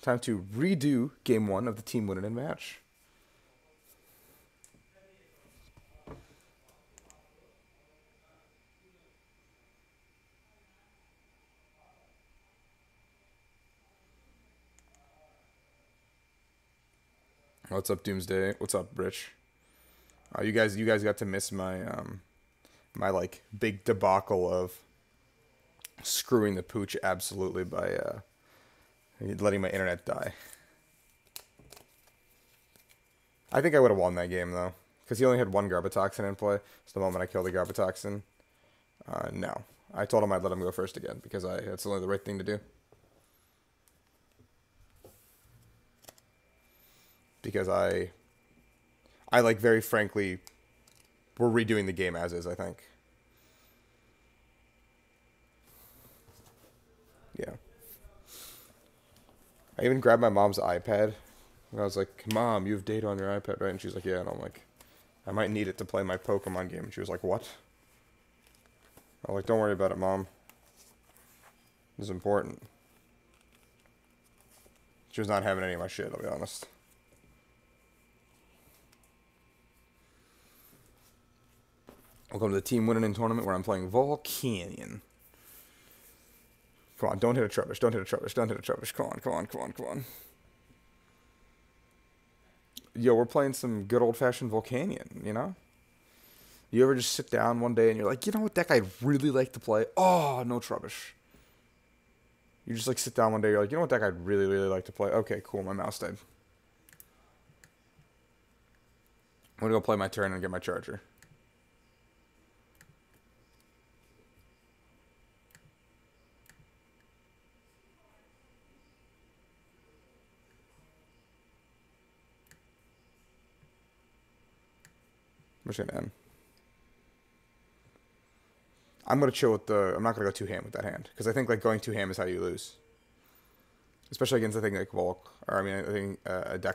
Time to redo game one of the Team Win and In match. What's up, Doomsday? What's up, Rich? You guys got to miss my my like big debacle of screwing the pooch absolutely by letting my internet die. I think I would have won that game though, because he only had one Garbatoxin in play. So the moment I killed the Garbatoxin, no, I told him I'd let him go first again because that's only the right thing to do. Because I like very frankly, we're redoing the game as is, I think. Yeah. I even grabbed my mom's iPad, and I was like, Mom, you have data on your iPad, right? And she's like, yeah, and I'm like, I might need it to play my Pokemon game. And she was like, what? I was like, don't worry about it, Mom. This is important. She was not having any of my shit, I'll be honest. Welcome to the Team Win and In tournament where I'm playing Volcanion. Come on, don't hit a Trubbish, don't hit a Trubbish, don't hit a Trubbish. Come on, come on, come on, come on. Yo, we're playing some good old-fashioned Volcanion, you know? You ever just sit down one day and you're like, you know what, that guy I'd really like to play? Oh, no Trubbish. You just like sit down one day, you're like, you know what, that guy I'd really like to play? Okay, cool, my mouse died. I'm gonna go play my turn and get my charger. I'm gonna chill with the. I'm not gonna go too ham with that hand because I think like going too ham is how you lose, especially against a deck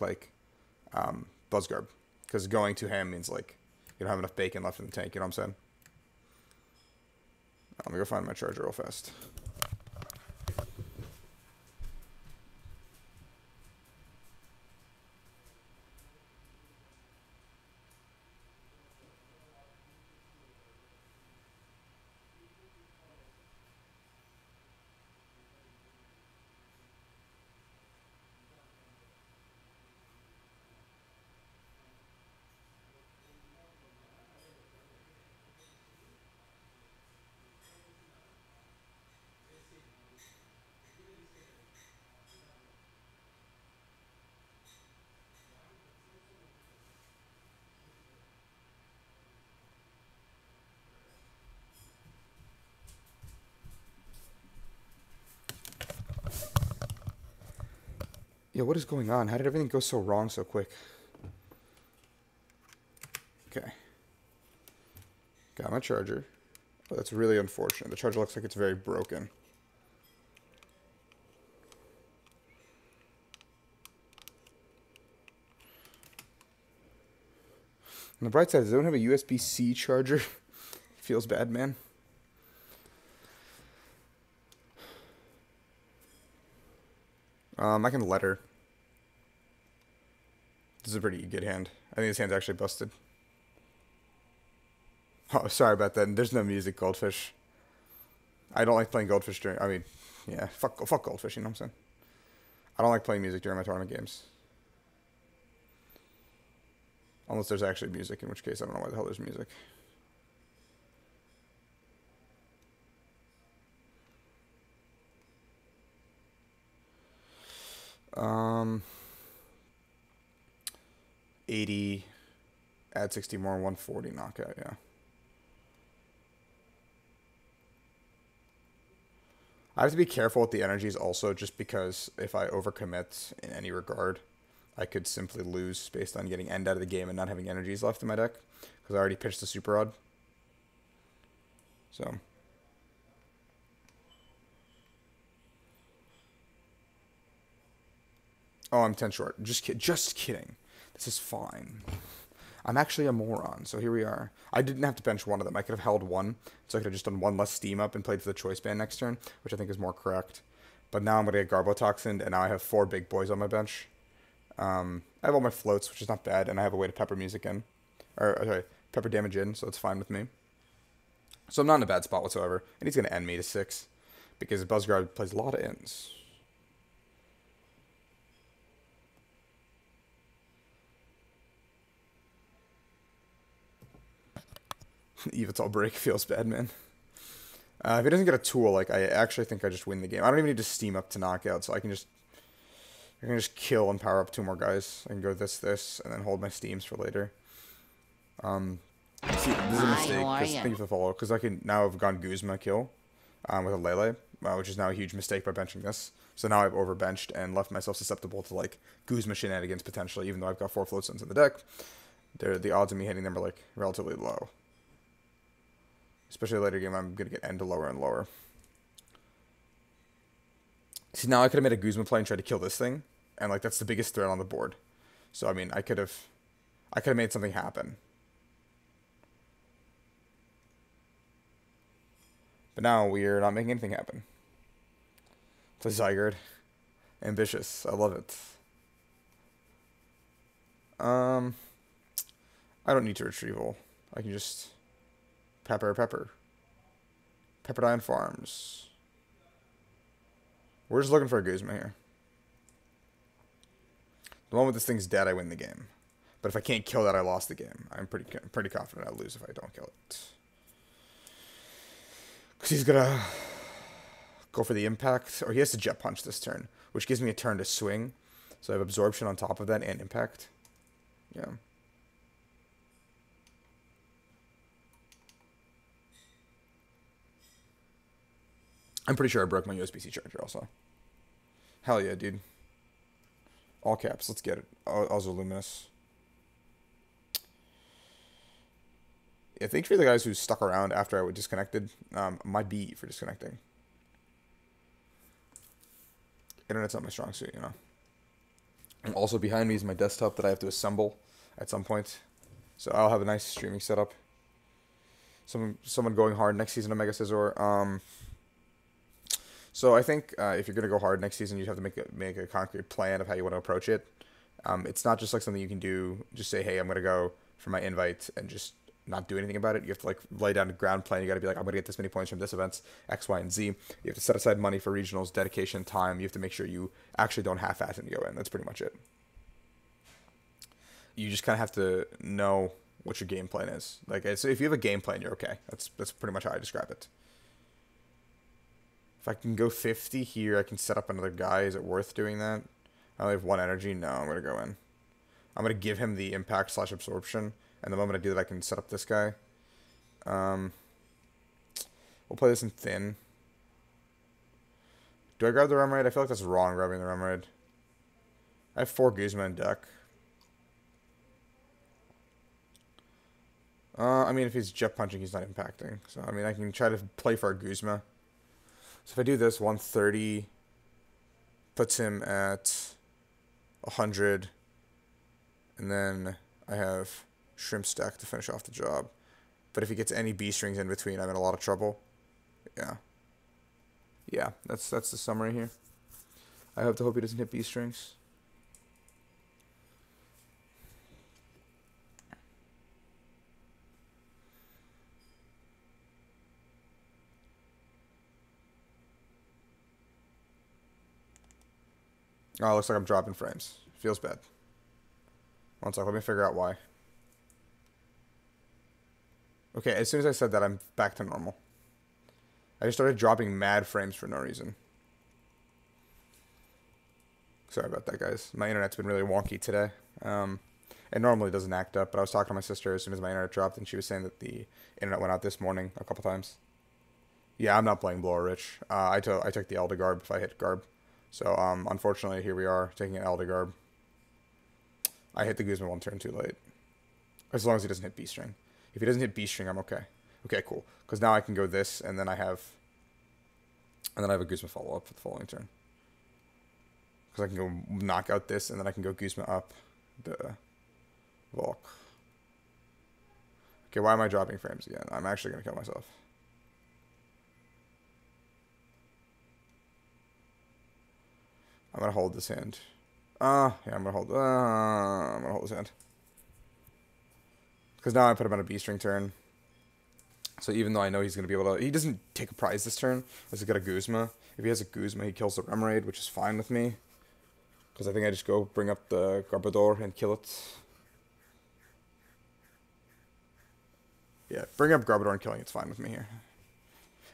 like Buzzguard, because going too ham means like you don't have enough bacon left in the tank. You know what I'm saying? Let me go find my charger real fast. Yeah, what is going on? How did everything go so wrong so quick? Okay. Got my charger. Oh, that's really unfortunate. The charger looks like it's very broken. On the bright side is I don't have a USB-C charger. Feels bad, man. I can letter. This is a pretty good hand. I think this hand's actually busted. Oh, sorry about that. There's no music, Goldfish. I don't like playing Goldfish during... I mean, yeah, fuck Goldfish, you know what I'm saying? I don't like playing music during my tournament games. Unless there's actually music, in which case I don't know why the hell there's music. Add 60 more, 140 knockout, yeah. I have to be careful with the energies also, just because if I overcommit in any regard, I could simply lose based on getting end out of the game and not having energies left in my deck, because I already pitched the Super Rod. So... Oh, I'm 10 short. Just kidding. This is fine. I'm actually a moron, so here we are. I didn't have to bench one of them. I could have held one, so I could have just done one less steam up and played for the Choice Band next turn, which I think is more correct. But now I'm going to get Garbatoxin, and now I have four big boys on my bench. I have all my floats, which is not bad, and I have a way to pepper music in. Or, sorry, pepper damage in, so it's fine with me. So I'm not in a bad spot whatsoever. And he's going to end me to 6, because Buzzguard plays a lot of ends. Eve, it's all break. Feels bad, man. If he doesn't get a tool, like, I actually think I just win the game. I don't even need to steam up to knockout, so I can just kill and power up 2 more guys. I can go this, and then hold my steams for later. See, this is a mistake. Thank you for the follow, because I can now have gone Guzma kill with a Lele, which is now a huge mistake by benching this. So now I've overbenched and left myself susceptible to, like, Guzma shenanigans potentially, even though I've got 4 Floatsons in the deck. The odds of me hitting them are, like, relatively low. Especially later game, I'm going to get end to lower and lower. See, now I could have made a Guzma play and tried to kill this thing. And, like, that's the biggest threat on the board. So, I mean, I could have made something happen. But now we're not making anything happen. Play Zygarde. Ambitious. I love it. I don't need to retrieval. I can just... Pepper. Pepperdine Farms. We're just looking for a Guzma here. The moment this thing's dead, I win the game. But if I can't kill that, I lost the game. I'm pretty confident I'll lose if I don't kill it. Because he's going to go for the impact. Or he has to jet punch this turn, which gives me a turn to swing. So I have absorption on top of that and impact. Yeah. I'm pretty sure I broke my USB-C charger also. Hell yeah, dude. All caps, let's get it. Also Luminous. Yeah, thanks for the guys who stuck around after I was disconnected. My B for disconnecting. Internet's not my strong suit, you know. And also behind me is my desktop that I have to assemble at some point. So I'll have a nice streaming setup. Someone going hard next season, Omega Scizor. So I think if you're going to go hard next season, you have to make a concrete plan of how you want to approach it. It's not just like something you can do, just say, hey, I'm going to go for my invite and just not do anything about it. You have to like lay down a ground plan. You got to be like, I'm going to get this many points from this event, X, Y, and Z. You have to set aside money for regionals, dedication, time. You have to make sure you actually don't half-ass and go in. That's pretty much it. You just kind of have to know what your game plan is. Like, so if you have a game plan, you're okay. That's pretty much how I describe it. If I can go 50 here, I can set up another guy. Is it worth doing that? I only have 1 energy. No, I'm going to go in. I'm going to give him the impact / absorption. And the moment I do that, I can set up this guy. We'll play this in thin. Do I grab the Remoraid? I feel like that's wrong, grabbing the Remoraid. I have 4 Guzma in deck. I mean, if he's jet punching, he's not impacting. So, I mean, I can try to play for a Guzma. So if I do this, 130 puts him at 100, and then I have Shrimp Stack to finish off the job. But if he gets any B-strings in between, I'm in a lot of trouble. Yeah. Yeah, that's the summary here. I have to hope he doesn't hit B-strings. Oh, it looks like I'm dropping frames. Feels bad. One sec, let me figure out why. Okay, as soon as I said that, I'm back to normal. I just started dropping mad frames for no reason. Sorry about that, guys. My internet's been really wonky today. It normally doesn't act up, but I was talking to my sister as soon as my internet dropped, and she was saying that the internet went out this morning a couple times. Yeah, I'm not playing Blower, Rich. I took the Eldergarb if I hit Garb. So, unfortunately, here we are, taking an Eldergarb. I hit the Guzma 1 turn too late. As long as he doesn't hit B-string. If he doesn't hit B-string, I'm okay. Okay, cool. Because now I can go this, and then I have a Guzma follow-up for the following turn. Because I can go knock out this, and then I can go Guzma up the Vulk. Okay, why am I dropping frames again? I'm actually going to kill myself. I'm gonna hold this end. Yeah, I'm gonna hold this end. Because now I put him on a B-string turn. So even though I know he's gonna be able to, he doesn't take a prize this turn. Because he got a Guzma. If he has a Guzma, he kills the Remoraid, which is fine with me. Because I think I just go bring up the Garbodor and kill it. Yeah, bring up Garbodor and killing it's fine with me here.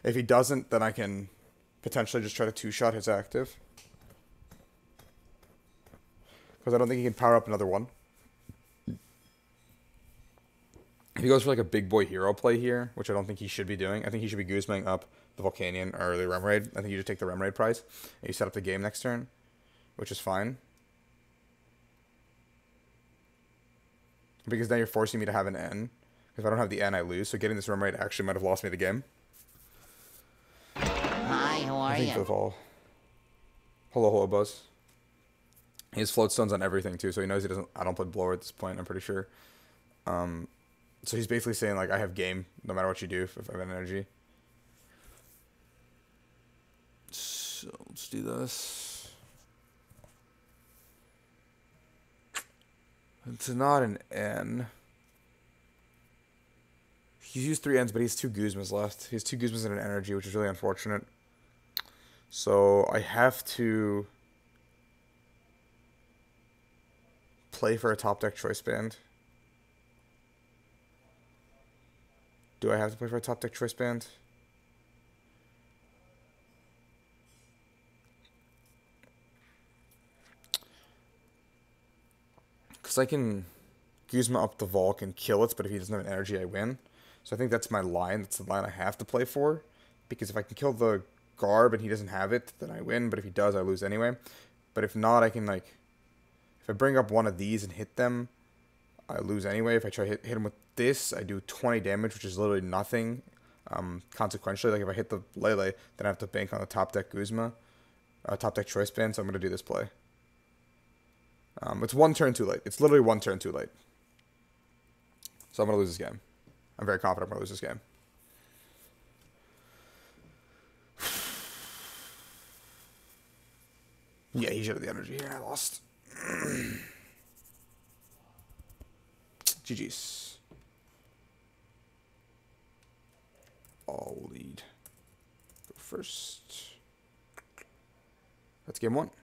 If he doesn't, then I can potentially just try to two-shot his active. Because I don't think he can power up another one. If he goes for like a big boy hero play here, which I don't think he should be doing. I think he should be Guzmaing up the Volcanion or the Remoraid. I think you just take the Remoraid prize. And you set up the game next turn, which is fine. Because now you're forcing me to have an N. If I don't have the N, I lose. So getting this Remoraid actually might have lost me the game. Hi, how are you? Hello, hello, Buzz. He has Floatsons on everything too, so he knows he doesn't. I don't play Blower at this point. I'm pretty sure. So he's basically saying like, I have game no matter what you do if I have an energy. So let's do this. It's not an N. He's used three ends, but he has two Guzmas left. He has two Guzmas and an energy, which is really unfortunate. So I have to play for a top deck choice band. Do I have to play for a top deck choice band? Because I can Guzma up the Vulk and kill it, but if he doesn't have an energy, I win. So I think that's my line. That's the line I have to play for. Because if I can kill the Garb and he doesn't have it, then I win. But if he does, I lose anyway. But if not, I can, like, if I bring up one of these and hit them, I lose anyway. If I try to hit him with this, I do 20 damage, which is literally nothing. Consequentially, like, if I hit the Lele, then I have to bank on the top deck Guzma. Top deck Choice Band, so I'm going to do this play. It's one turn too late. It's literally one turn too late. So I'm going to lose this game. I'm very confident I'm going to lose this game. Yeah, he should have the energy here. I lost. GG's. I'll lead. Go first. That's game one.